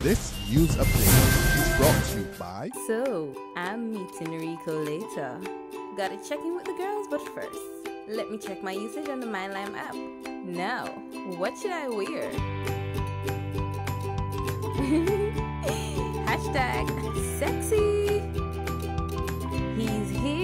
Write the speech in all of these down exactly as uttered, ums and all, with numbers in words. This news update is brought to you by... So, I'm meeting Rico later. Gotta check in with the girls, but first, let me check my usage on the MyLime app. Now, what should I wear? Hashtag sexy. He's here.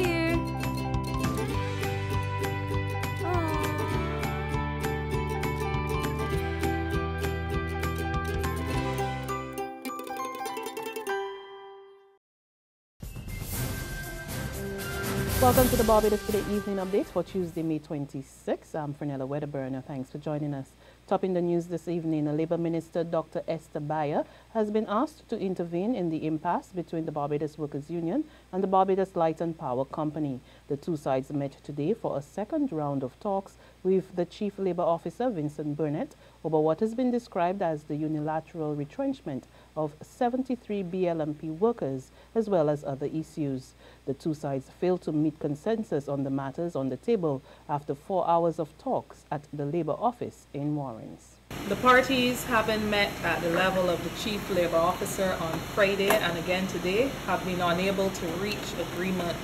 Welcome to the Barbados Today Evening Update for Tuesday, May twenty-sixth. I'm Freundel Wedderburn. Thanks for joining us. Topping the news this evening, the Labour Minister, Doctor Esther Bayer, has been asked to intervene in the impasse between the Barbados Workers' Union and the Barbados Light and Power Company. The two sides met today for a second round of talks with the Chief Labour Officer, Vincent Burnett, over what has been described as the unilateral retrenchment of seventy-three B L M P workers, as well as other issues. The two sides failed to meet consensus on the matters on the table after four hours of talks at the Labour office in Warrens. The parties, having met at the level of the Chief Labour Officer on Friday and again today, have been unable to reach agreement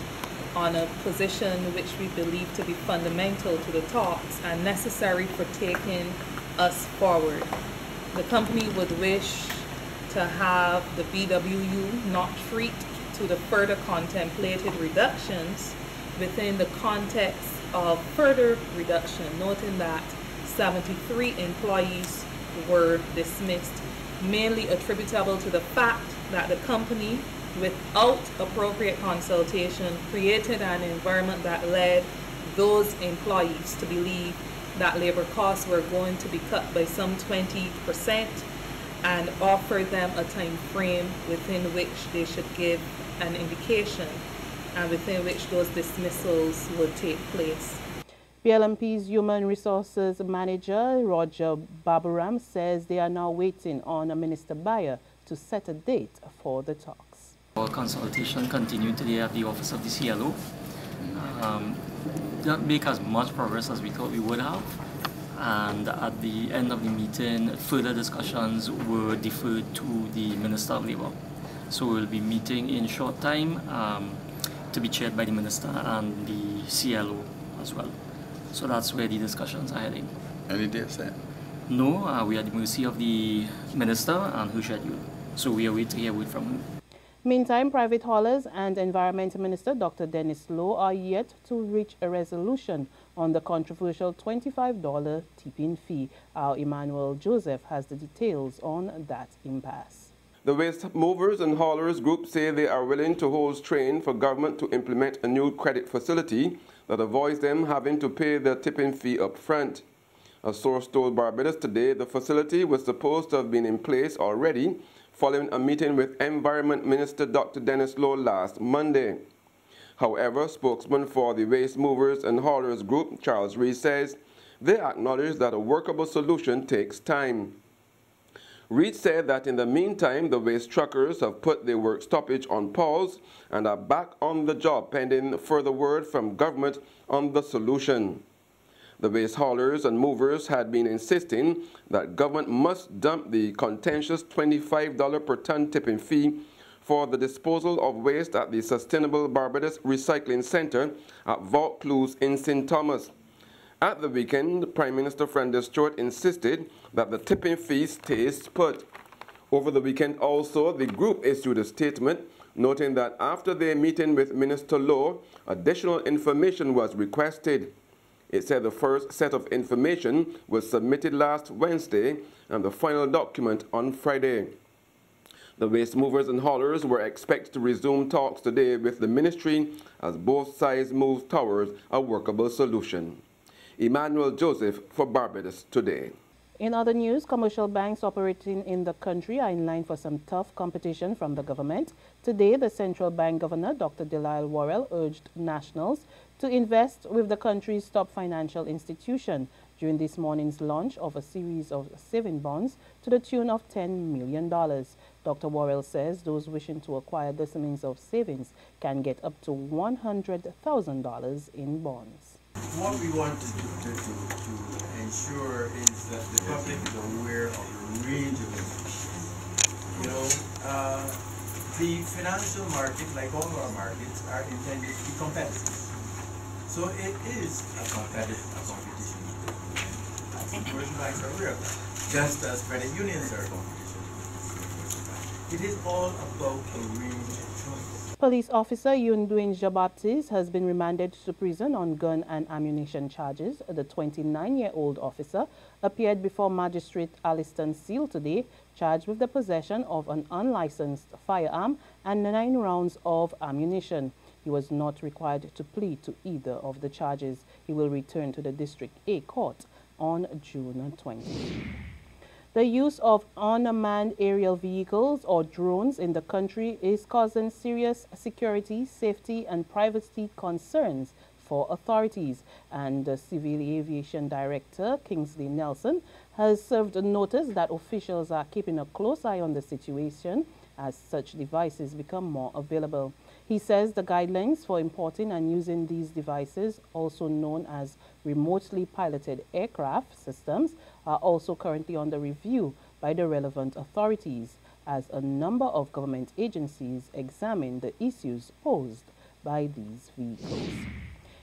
on a position which we believe to be fundamental to the talks and necessary for taking us forward. The company would wish to have the B W U not freaked to the further contemplated reductions within the context of further reduction, noting that seventy-three employees were dismissed, mainly attributable to the fact that the company, without appropriate consultation, created an environment that led those employees to believe that labor costs were going to be cut by some twenty percent and offered them a time frame within which they should give an indication and within which those dismissals would take place. B L M P's Human Resources Manager, Roger Barbaram, says they are now waiting on Minister Bayer to set a date for the talk. Our consultation continued today at the office of the C L O. Um, didn't make as much progress as we thought we would have, and at the end of the meeting, further discussions were deferred to the Minister of Labour. So we'll be meeting in short time um, to be chaired by the Minister and the C L O as well. So that's where the discussions are heading. Any dates then? No, uh, we are at the mercy of the Minister and her schedule. So we await to hear word from him. Meantime, private haulers and Environment Minister Doctor Dennis Lowe are yet to reach a resolution on the controversial twenty-five dollar tipping fee. Our Emmanuel Joseph has the details on that impasse. The waste movers and haulers group say they are willing to hold strain for government to implement a new credit facility that avoids them having to pay their tipping fee up front. A source told Barbados Today the facility was supposed to have been in place already following a meeting with Environment Minister Doctor Dennis Lowe last Monday. However, spokesman for the Waste Movers and Haulers Group, Charles Rees, says they acknowledge that a workable solution takes time. Rees said that in the meantime, the waste truckers have put their work stoppage on pause and are back on the job pending further word from government on the solution. The waste haulers and movers had been insisting that government must dump the contentious twenty-five dollar per ton tipping fee for the disposal of waste at the Sustainable Barbados Recycling Center at Vault Clues in Saint Thomas. At the weekend, Prime Minister Frendis-Chort insisted that the tipping fee stays put. Over the weekend also, the group issued a statement noting that after their meeting with Minister Lowe, additional information was requested. It said the first set of information was submitted last Wednesday and the final document on Friday. The waste movers and haulers were expected to resume talks today with the ministry as both sides move towards a workable solution. Emmanuel Joseph for Barbados Today. In other news, commercial banks operating in the country are in line for some tough competition from the government. Today, the central bank governor, Doctor Delisle Worrell, urged nationals to invest with the country's top financial institution during this morning's launch of a series of saving bonds to the tune of ten million dollars. Doctor Worrell says those wishing to acquire this means of savings can get up to one hundred thousand dollars in bonds. What we want to, to, to ensure is that the public is aware of the range of institutions. You the financial market, like all our markets, are intended to be competitive. So it is a competitive a competition as commercial banks are aware of that, just as credit unions are competition. It is all about a range of choices. Police officer Yunduin Jabaptis has been remanded to prison on gun and ammunition charges. The twenty-nine-year-old officer appeared before Magistrate Alistair Seale today, charged with the possession of an unlicensed firearm and nine rounds of ammunition. He was not required to plead to either of the charges. He will return to the District A Court on June twentieth. The use of unmanned aerial vehicles or drones in the country is causing serious security, safety, and privacy concerns for authorities. And the Civil Aviation Director, Kingsley Nelson, has served a notice that officials are keeping a close eye on the situation as such devices become more available. He says the guidelines for importing and using these devices, also known as remotely piloted aircraft systems, are also currently under review by the relevant authorities as a number of government agencies examine the issues posed by these vehicles.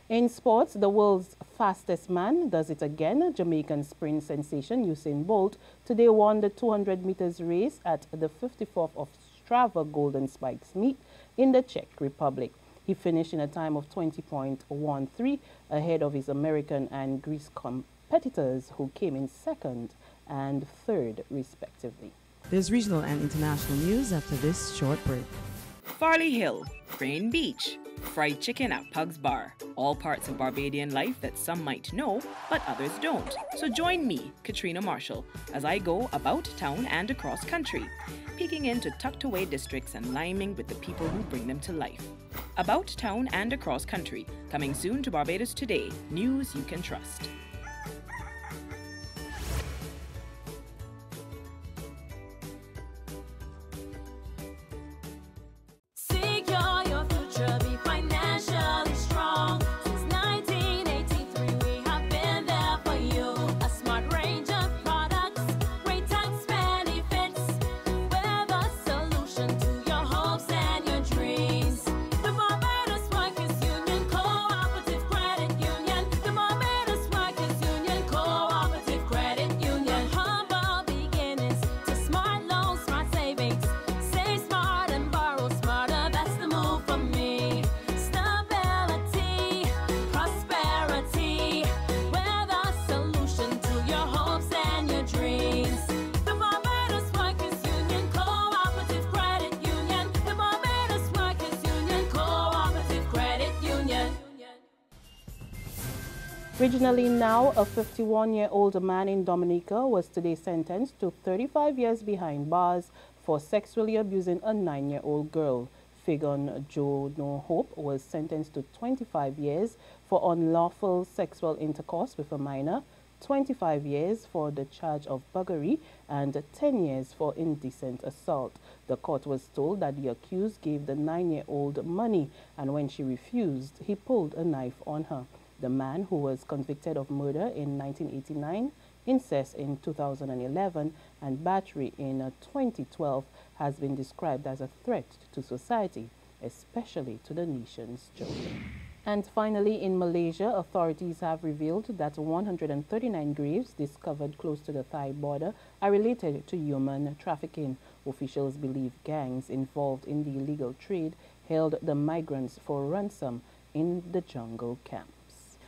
In sports, the world's fastest man does it again. Jamaican sprint sensation Usain Bolt today won the two hundred meters race at the fifty-fourth of Strava Golden Spikes meet in the Czech Republic. He finished in a time of twenty point one three ahead of his American and Greece competitors, who came in second and third, respectively. There's regional and international news after this short break. Farley Hill, Crane Beach, fried chicken at Pug's Bar. All parts of Barbadian life that some might know, but others don't. So join me, Katrina Marshall, as I go about town and across country, peeking into tucked away districts and liming with the people who bring them to life. About Town and Across Country, coming soon to Barbados Today, news you can trust. Originally now, a fifty-one-year-old man in Dominica was today sentenced to thirty-five years behind bars for sexually abusing a nine-year-old girl. Figon Joe No Hope was sentenced to twenty-five years for unlawful sexual intercourse with a minor, twenty-five years for the charge of burglary, and ten years for indecent assault. The court was told that the accused gave the nine-year-old money, and when she refused, he pulled a knife on her. The man, who was convicted of murder in nineteen eighty-nine, incest in two thousand eleven, and battery in twenty twelve, has been described as a threat to society, especially to the nation's children. And finally, in Malaysia, authorities have revealed that one hundred thirty-nine graves discovered close to the Thai border are related to human trafficking. Officials believe gangs involved in the illegal trade held the migrants for ransom in the jungle camp.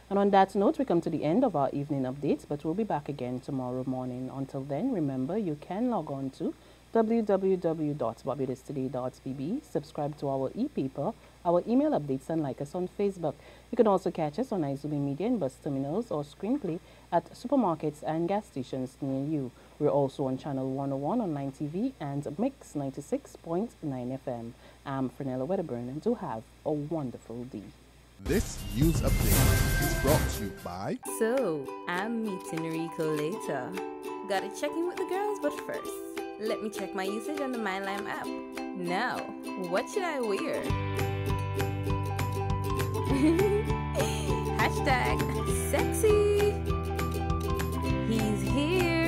And on that note, we come to the end of our evening updates, but we'll be back again tomorrow morning. Until then, remember, you can log on to w w w dot barbados today dot b b, subscribe to our e-paper, our email updates, and like us on Facebook. You can also catch us on iZoomi Media and bus terminals or Screenplay at supermarkets and gas stations near you. We're also on Channel one oh one online T V and Mix ninety-six point nine F M. I'm Freundel Wedderburn, and do have a wonderful day. This news update is brought to you by... So, I'm meeting Rico later. Gotta check in with the girls, but first, let me check my usage on the MyLime app. Now, what should I wear? Hashtag sexy. He's here.